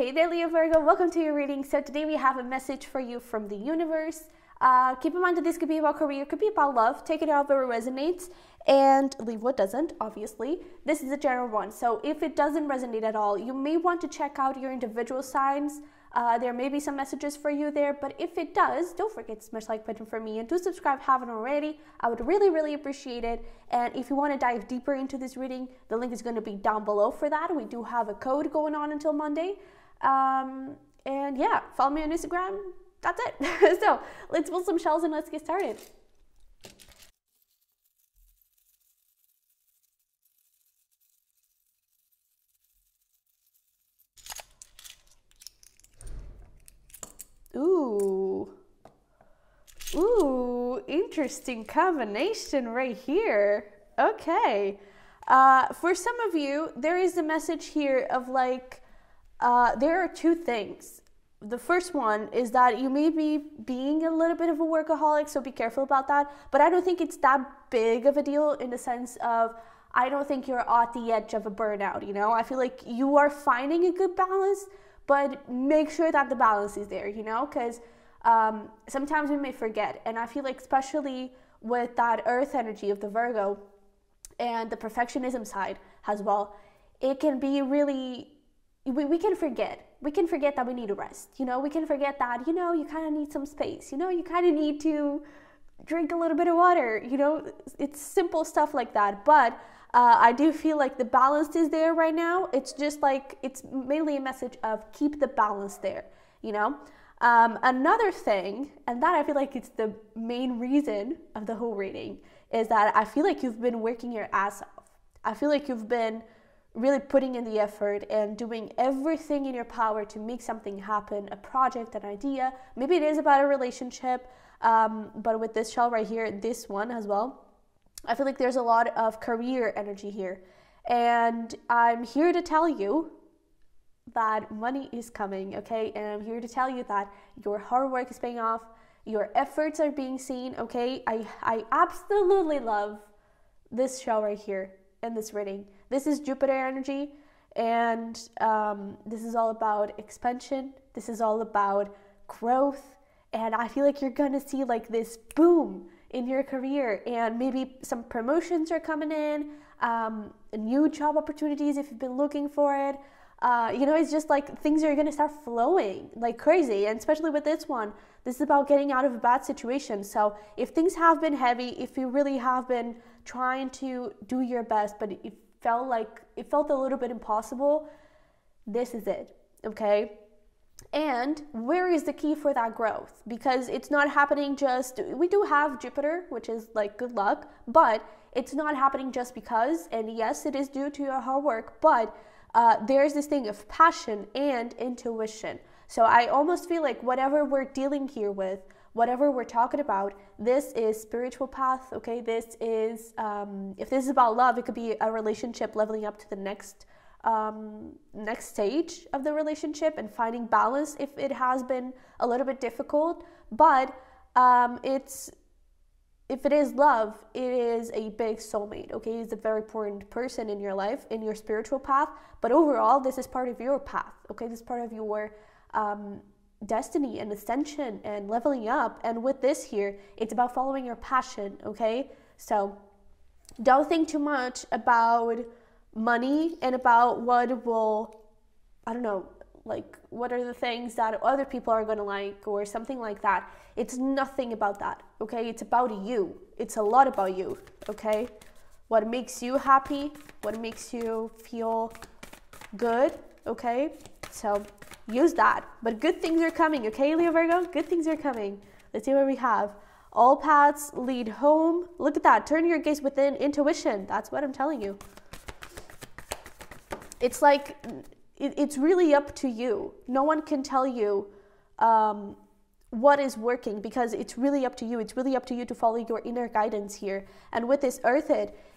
Hey there, Leo Virgo, welcome to your reading. So today we have a message for you from the universe. Keep in mind that this could be about career, could be about love. Take it however it resonates and leave what doesn't, obviously. This is a general one, so if it doesn't resonate at all, you may want to check out your individual signs. There may be some messages for you there, but if it does, don't forget to smash the like button for me and do subscribe if you haven't already. I would really appreciate it. And if you want to dive deeper into this reading, the link is going to be down below for that. We do have a code going on until Monday. And yeah, follow me on Instagram. That's it. So let's build some shells and let's get started. Ooh, interesting combination right here. Okay. For some of you, there is a message here of like, there are two things. The first one is that you may be being a little bit of a workaholic, so be careful about that. But I don't think it's that big of a deal in the sense of, I don't think you're at the edge of a burnout, you know? I feel like you are finding a good balance, but make sure that the balance is there, you know? Because sometimes we may forget. And I feel like especially with that earth energy of the Virgo and the perfectionism side as well, it can be really... We can forget. We can forget that we need to rest, you know? We can forget that, you know, you kind of need some space, you know? You kind of need to drink a little bit of water, you know? It's simple stuff like that, but I do feel like the balance is there right now. It's just like, it's mainly a message of keep the balance there, you know? Another thing, and that I feel like it's the main reason of the whole reading, is that I feel like you've been working your ass off. I feel like you've been really putting in the effort and doing everything in your power to make something happen, a project, an idea. Maybe it is about a relationship, but with this shell right here, this one as well, I feel like there's a lot of career energy here. And I'm here to tell you that money is coming, okay? And I'm here to tell you that your hard work is paying off, your efforts are being seen, okay? I absolutely love this shell right here in this reading. This is Jupiter energy, and this is all about expansion. This is all about growth, and I feel like you're gonna see like this boom in your career, and maybe some promotions are coming in, new job opportunities if you've been looking for it. You know, it's just like things are gonna start flowing like crazy, and especially with this one, this is about getting out of a bad situation. So if things have been heavy, if you really have been trying to do your best, but it felt like it felt a little bit impossible, this is it, okay? And where is the key for that growth? Because it's not happening just, we do have Jupiter, which is like good luck, but it's not happening just because, and yes, it is due to your hard work, but there's this thing of passion and intuition. So I almost feel like whatever we're dealing here with, whatever we're talking about, this is spiritual path, okay? This is, if this is about love, it could be a relationship leveling up to the next stage of the relationship and finding balance if it has been a little bit difficult. But if it is love, it is a big soulmate, okay? It's a very important person in your life, in your spiritual path. But overall, this is part of your path, okay? This is part of your destiny and ascension and leveling up. And with this here, it's about following your passion, okay? So don't think too much about money and about what will, I don't know, like what are the things that other people are going to like or something like that. It's nothing about that, okay? It's about you. It's a lot about you, okay? What makes you happy, what makes you feel good, okay? So use that. But good things are coming, okay, Leo Virgo? Good things are coming. Let's see what we have. All paths lead home. Look at that. Turn your gaze within. Intuition. That's what I'm telling you. It's like, it's really up to you. No one can tell you what is working, because it's really up to you. It's really up to you to follow your inner guidance here. And with this Earth,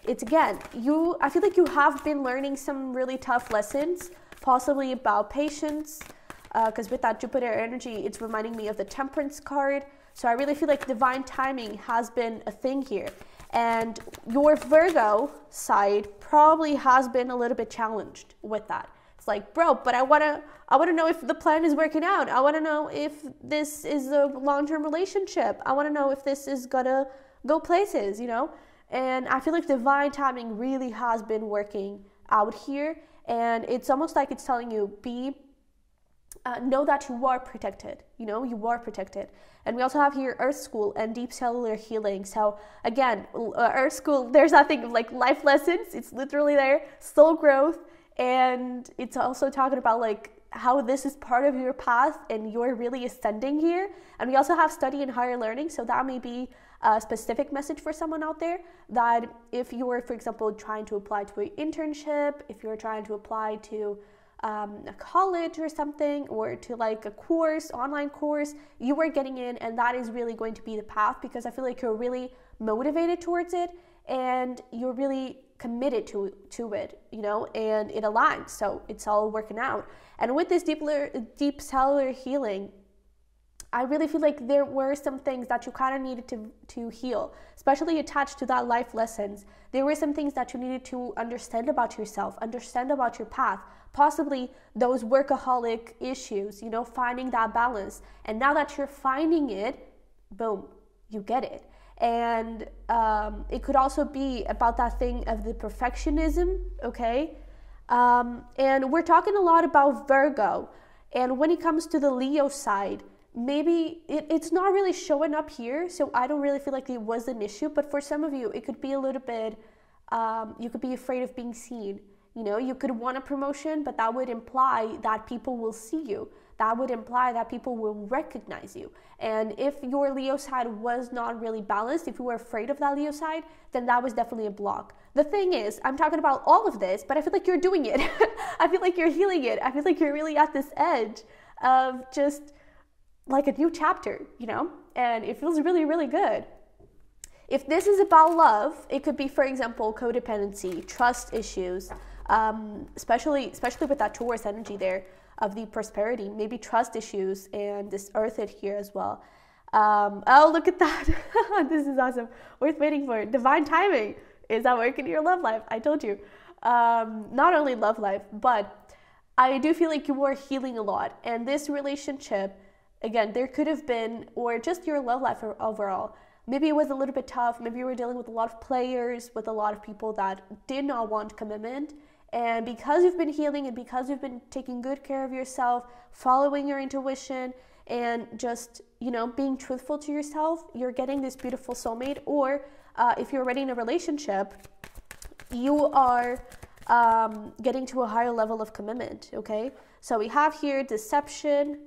it's again, you. I feel like you have been learning some really tough lessons, possibly about patience, because with that Jupiter energy, it's reminding me of the Temperance card. So I really feel like divine timing has been a thing here. And your Virgo side probably has been a little bit challenged with that. It's like, bro, but I wanna know if the plan is working out. I wanna know if this is a long-term relationship. I wanna know if this is gonna go places, you know? And I feel like divine timing really has been working out here. And it's almost like it's telling you, know that you are protected, you know, you are protected. And we also have here Earth School and deep cellular healing. So again, Earth School, there's that thing of like life lessons. It's literally there, soul growth. And it's also talking about like how this is part of your path and you're really ascending here. And we also have study and higher learning. So that may be a specific message for someone out there, that if you are, for example, trying to apply to an internship, if you're trying to apply to a college or something, or to like a course, online course, you are getting in, and that is really going to be the path, because I feel like you're really motivated towards it and you're really committed to it, you know, and it aligns. So it's all working out. And with this deep cellular healing, I really feel like there were some things that you kind of needed to heal, especially attached to that life lessons. There were some things that you needed to understand about yourself, understand about your path, possibly those workaholic issues, you know, finding that balance. And now that you're finding it, boom, you get it. And it could also be about that thing of the perfectionism, okay? And we're talking a lot about Virgo. And when it comes to the Leo side, maybe it's not really showing up here, so I don't really feel like it was an issue. But for some of you, it could be a little bit, you could be afraid of being seen. You know, you could want a promotion, but that would imply that people will see you. That would imply that people will recognize you. And if your Leo side was not really balanced, if you were afraid of that Leo side, then that was definitely a block. The thing is, I'm talking about all of this, but I feel like you're doing it. I feel like you're healing it. I feel like you're really at this edge of just like a new chapter, you know? And it feels really, really good. If this is about love, it could be, for example, codependency, trust issues, especially with that Taurus energy there of the prosperity, maybe trust issues, and this Earth in here as well. Oh, look at that. This is awesome. Worth waiting for. Divine timing. Is that working in your love life? I told you. Not only love life, but I do feel like you are healing a lot. And this relationship, again, there could have been, or just your love life overall, maybe it was a little bit tough. Maybe you were dealing with a lot of players, with a lot of people that did not want commitment. And because you've been healing and because you've been taking good care of yourself, following your intuition, and just, you know, being truthful to yourself, you're getting this beautiful soulmate. Or if you're already in a relationship, you are getting to a higher level of commitment, okay? So we have here deception.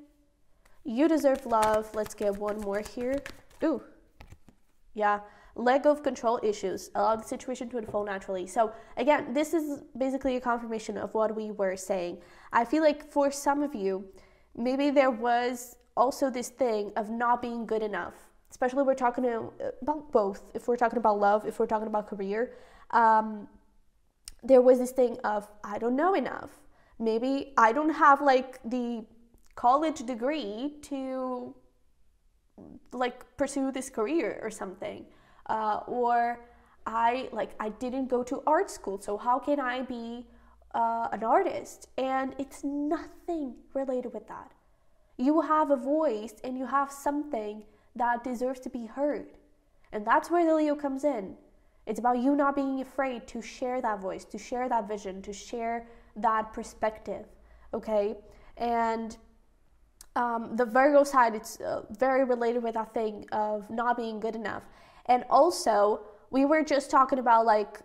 You deserve love. Let's get one more here. Ooh. Yeah, let go of control issues, allow the situation to unfold naturally. So again, this is basically a confirmation of what we were saying. I feel like for some of you, maybe there was also this thing of not being good enough, especially we're talking about both. If we're talking about love, if we're talking about career, there was this thing of, I don't know enough. Maybe I don't have like the college degree to like pursue this career or something, or I didn't go to art school, so how can I be an artist? And it's nothing related with that. You have a voice and you have something that deserves to be heard, and that's where the Leo comes in. It's about you not being afraid to share that voice, to share that vision, to share that perspective, okay? And the Virgo side, it's very related with that thing of not being good enough. And also, we were just talking about like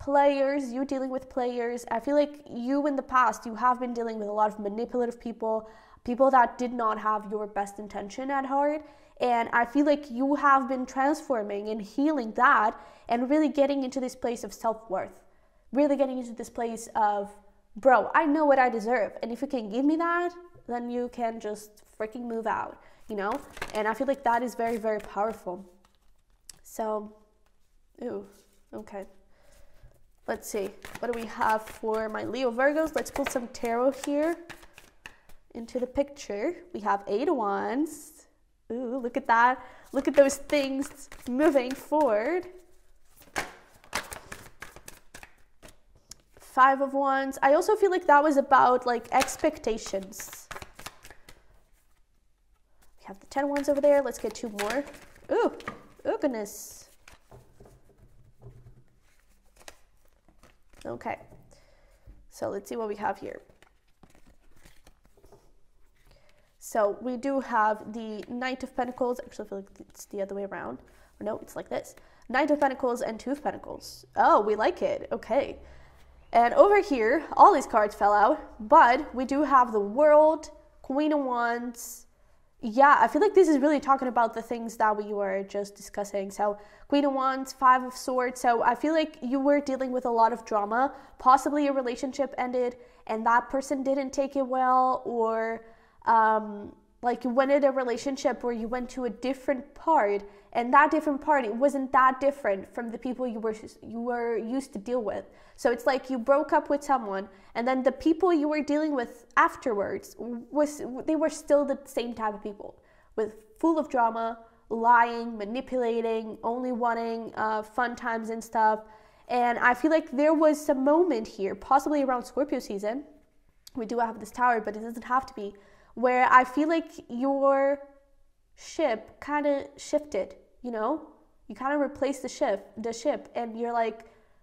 players, you dealing with players. I feel like you in the past, you have been dealing with a lot of manipulative people, people that did not have your best intention at heart. And I feel like you have been transforming and healing that and really getting into this place of self-worth, really getting into this place of, bro, I know what I deserve. And if you can give me that, then you can just freaking move out, you know? And I feel like that is very, very powerful. So, ooh, okay. Let's see, what do we have for my Leo Virgos? Let's pull some tarot here into the picture. We have 8 of Wands. Ooh, look at that. Look at those things moving forward. Five of Wands. I also feel like that was about like expectations. We have the Ten of Wands over there. Let's get two more. Ooh, oh goodness. Okay, so let's see what we have here. So we do have the Knight of Pentacles. Actually, I feel like it's the other way around. Or no, it's like this. Knight of Pentacles and Two of Pentacles. Oh, we like it. Okay. And over here, all these cards fell out, but we do have the World, Queen of Wands. Yeah, I feel like this is really talking about the things that we were just discussing. So Queen of Wands, Five of Swords. So I feel like you were dealing with a lot of drama. Possibly a relationship ended and that person didn't take it well, or like you went in a relationship where you went to a different part, and that different part, it wasn't that different from the people you were used to deal with. So it's like you broke up with someone, and then the people you were dealing with afterwards, they were still the same type of people, full of drama, lying, manipulating, only wanting fun times and stuff. And I feel like there was some moment here, possibly around Scorpio season. We do have this tower, but it doesn't have to be, where I feel like your ship kind of shifted, you know? You kind of replaced the ship, and you're like,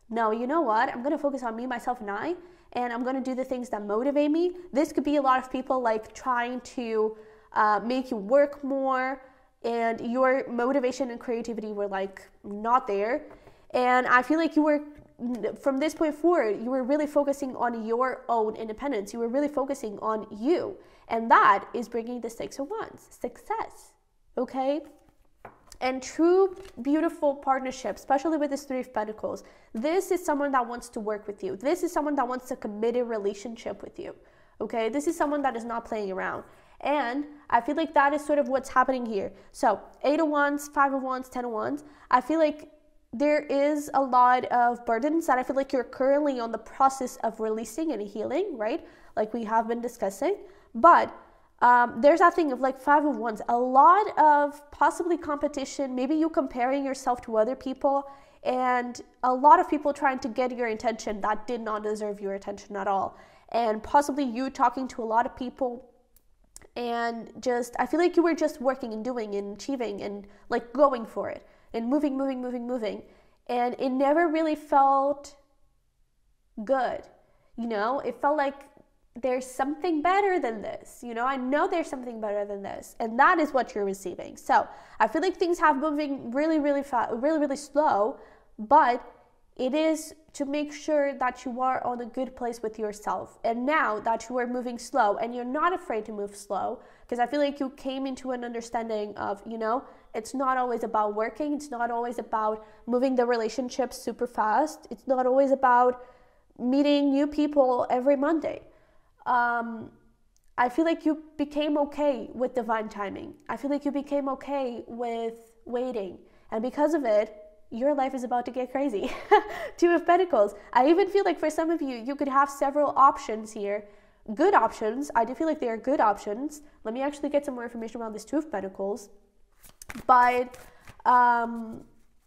no, you know what? I'm going to focus on me, myself, and I, and I'm going to do the things that motivate me. This could be a lot of people like trying to make you work more, and your motivation and creativity were like not there. And I feel like you were, from this point forward, you were really focusing on your own independence. You were really focusing on you. And that is bringing the Six of Wands, success, okay? And true, beautiful partnership, especially with this Three of Pentacles. This is someone that wants to work with you. This is someone that wants a committed relationship with you, okay? This is someone that is not playing around. And I feel like that is sort of what's happening here. So, Eight of Wands, Five of Wands, Ten of Wands. I feel like there is a lot of burdens that I feel like you're currently on the process of releasing and healing, right? Like we have been discussing. But there's that thing of like Five of Wands, a lot of possibly competition, maybe you comparing yourself to other people, and a lot of people trying to get your attention that did not deserve your attention at all. And possibly you talking to a lot of people, and just, I feel like you were just working and doing and achieving and like going for it and moving. And it never really felt good, you know? It felt like, there's something better than this, you know, I know there's something better than this, and that is what you're receiving. So I feel like things have moving really slow, but it is to make sure that you are on a good place with yourself. And now that you are moving slow and you're not afraid to move slow, because I feel like you came into an understanding of, you know, it's not always about working, it's not always about moving the relationship super fast, it's not always about meeting new people every Monday. I feel like you became okay with divine timing. I feel like you became okay with waiting. And because of it, your life is about to get crazy. Two of Pentacles. I even feel like for some of you, you could have several options here. Good options. I do feel like they are good options. Let me actually get some more information around this Two of Pentacles. But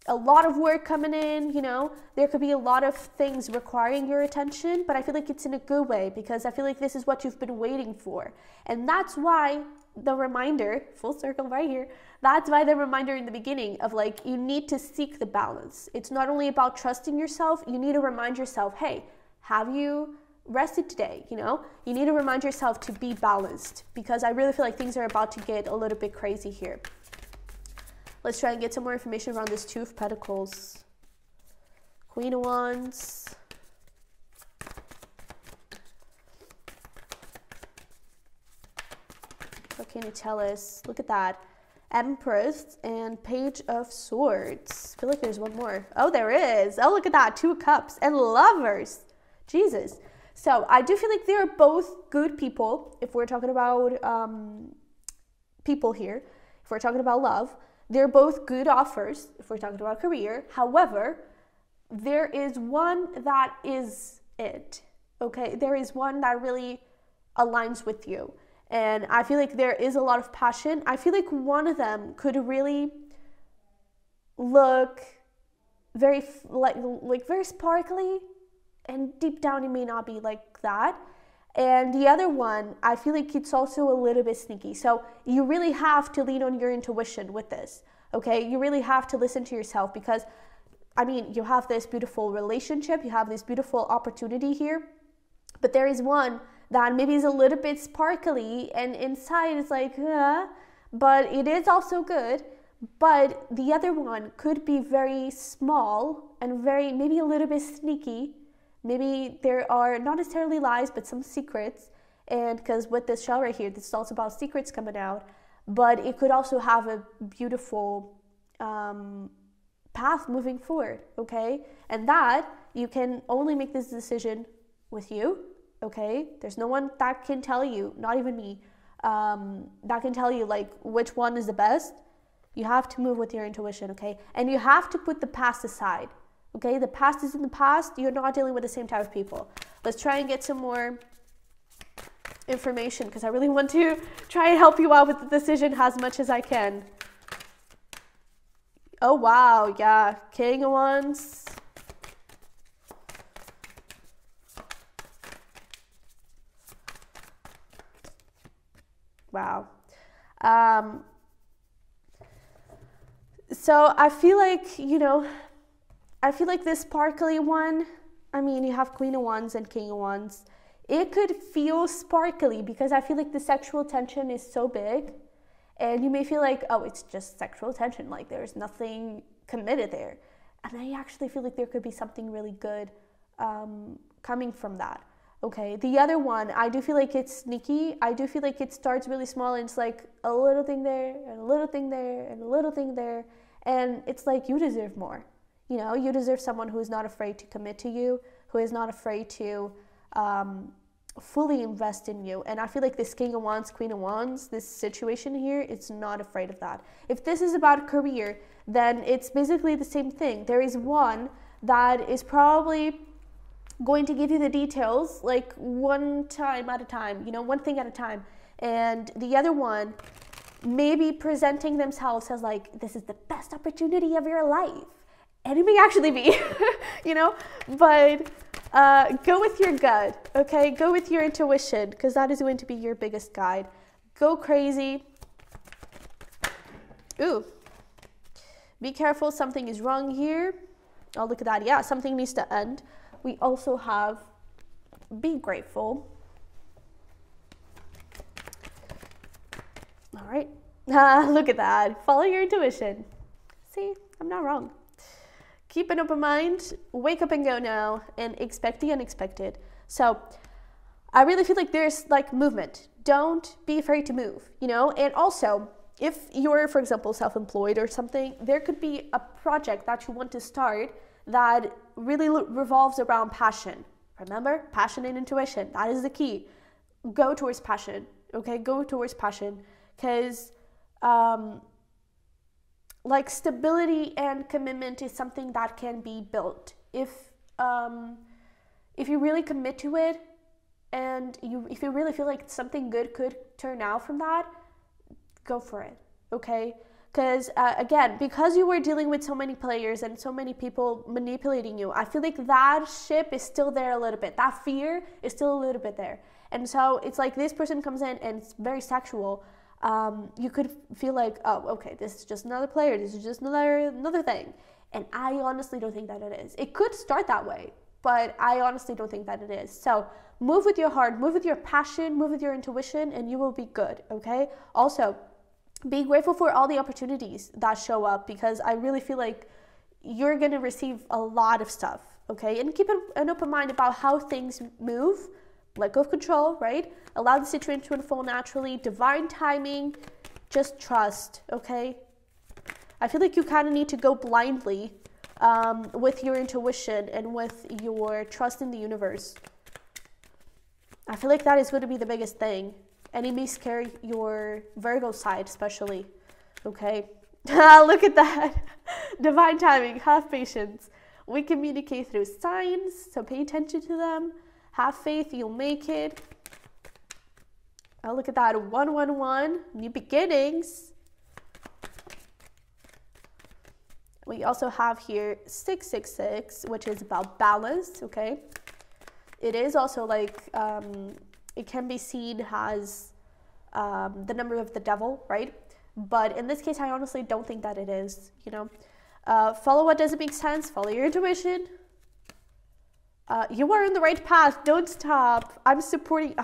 a lot of work coming in, you know, there could be a lot of things requiring your attention, but I feel like it's in a good way, because I feel like this is what you've been waiting for. And that's why the reminder, full circle right here, that's why the reminder in the beginning of like, you need to seek the balance. It's not only about trusting yourself, you need to remind yourself, hey, have you rested today? You know, you need to remind yourself to be balanced, because I really feel like things are about to get a little bit crazy here. Let's try and get some more information around this Two of Pentacles. Queen of Wands. What can you tell us? Look at that. Empress and Page of Swords. I feel like there's one more. Oh, there is. Oh, look at that. Two of Cups and Lovers. Jesus. So I do feel like they are both good people. If we're talking about people here, if we're talking about love, they're both good offers if we're talking about career. However, there is one that is it, okay? There is one that really aligns with you. And I feel like there is a lot of passion. I feel like one of them could really look very, like very sparkly and deep down it may not be like that. And the other one, I feel like it's also a little bit sneaky. So you really have to lean on your intuition with this, okay? You really have to listen to yourself because, I mean, you have this beautiful relationship, you have this beautiful opportunity here, but there is one that maybe is a little bit sparkly and inside it's like, but it is also good. But the other one could be very small and very, maybe a little bit sneaky. Maybe there are not necessarily lies, but some secrets. And because with this shell right here, this is also about secrets coming out. But it could also have a beautiful path moving forward, okay? And that, you can only make this decision with you, okay? There's no one that can tell you, not even me, that can tell you like which one is the best. You have to move with your intuition, okay? And you have to put the past aside, okay? The past is in the past. You're not dealing with the same type of people. Let's try and get some more information because I really want to try and help you out with the decision as much as I can. Oh, wow, yeah. King of Wands. Wow. So I feel like, you know, I feel like this sparkly one, I mean, you have Queen of Wands and King of Wands. It could feel sparkly because I feel like the sexual tension is so big and you may feel like, oh, it's just sexual tension. Like there's nothing committed there. And I actually feel like there could be something really good coming from that. Okay, the other one, I do feel like it's sneaky. I do feel like it starts really small and it's like a little thing there and a little thing there and a little thing there. And it's like, you deserve more. You know, you deserve someone who is not afraid to commit to you, who is not afraid to fully invest in you. And I feel like this King of Wands, Queen of Wands, this situation here, it's not afraid of that. If this is about career, then it's basically the same thing. There is one that is probably going to give you the details like one time at a time, you know, one thing at a time. And the other one maybe presenting themselves as like, this is the best opportunity of your life. And it may actually be, you know, but go with your gut, okay? Go with your intuition because that is going to be your biggest guide. Go crazy. Ooh, be careful, something is wrong here. Oh, look at that. Yeah, something needs to end. We also have be grateful. All right. Look at that. Follow your intuition. See, I'm not wrong. Keep an open mind. Wake up and go now and expect the unexpected. So I really feel like there's like movement. Don't be afraid to move, you know, and also if you're, for example, self-employed or something, there could be a project that you want to start that really revolves around passion. Remember, passion and intuition, that is the key. Go towards passion, okay? Go towards passion because like stability and commitment is something that can be built. If you really commit to it and if you really feel like something good could turn out from that, go for it, okay? Because again, because you were dealing with so many players and so many people manipulating you, I feel like that ship is still there a little bit. That fear is still a little bit there. And so it's like this person comes in and it's very sexual. You could feel like, oh, okay, this is just another player. This is just another thing. And I honestly don't think that it is. It could start that way, but I honestly don't think that it is. So move with your heart, move with your passion, move with your intuition, and you will be good, okay? Also, be grateful for all the opportunities that show up because I really feel like you're going to receive a lot of stuff, okay? And keep an open mind about how things move. Let go of control, right? Allow the situation to unfold naturally. Divine timing. Just trust, okay? I feel like you kind of need to go blindly with your intuition and with your trust in the universe. I feel like that is going to be the biggest thing. And it may scare your Virgo side, especially. Okay? Look at that. Divine timing. Have patience. We communicate through signs, so pay attention to them. Have faith. You'll make it. Oh, look at that. 111. New beginnings. We also have here 666, which is about balance. Okay? It is also like, it can be seen as the number of the devil, right? But in this case, I honestly don't think that it is, you know. Follow what doesn't make sense, follow your intuition. You are on the right path, don't stop. I'm supporting,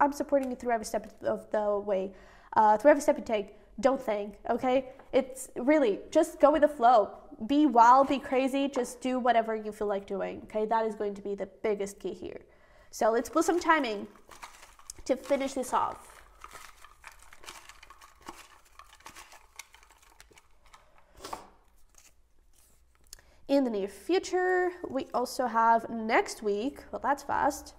I'm supporting you through every step of the way, through every step you take. Don't think, okay? It's really, just go with the flow. Be wild, be crazy, just do whatever you feel like doing, okay? That is going to be the biggest key here. So let's put some timing to finish this off. In the near future, we also have next week, well, that's fast.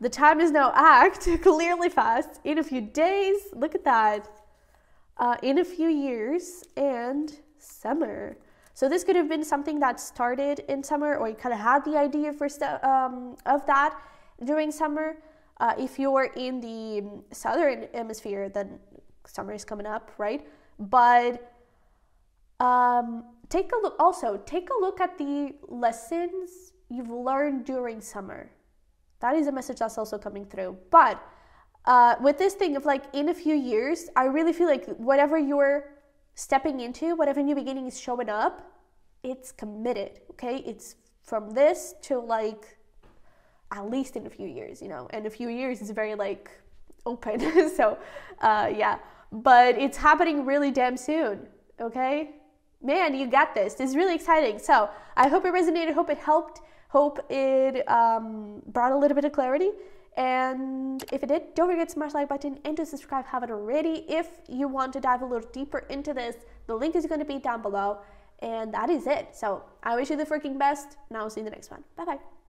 The time is now act, clearly fast. In a few days, look at that. In a few years and summer. So this could have been something that started in summer, or you kind of had the idea for of that during summer. If you're in the southern hemisphere, then summer is coming up, right? But take a look, also take a look at the lessons you've learned during summer. That is a message that's also coming through. But with this thing of like in a few years, I really feel like whatever you're stepping into, whatever new beginning is showing up, it's committed, okay? It's from this to like at least in a few years, you know, and a few years is very like open. So yeah, but it's happening really damn soon, okay? Man, you got this. This is really exciting. So I hope it resonated, hope it helped, hope it brought a little bit of clarity. And if it did, don't forget to smash the like button and to subscribe if you haven't already. If you want to dive a little deeper into this, the link is going to be down below. And that is it. So I wish you the freaking best, and I will see you in the next one. Bye bye.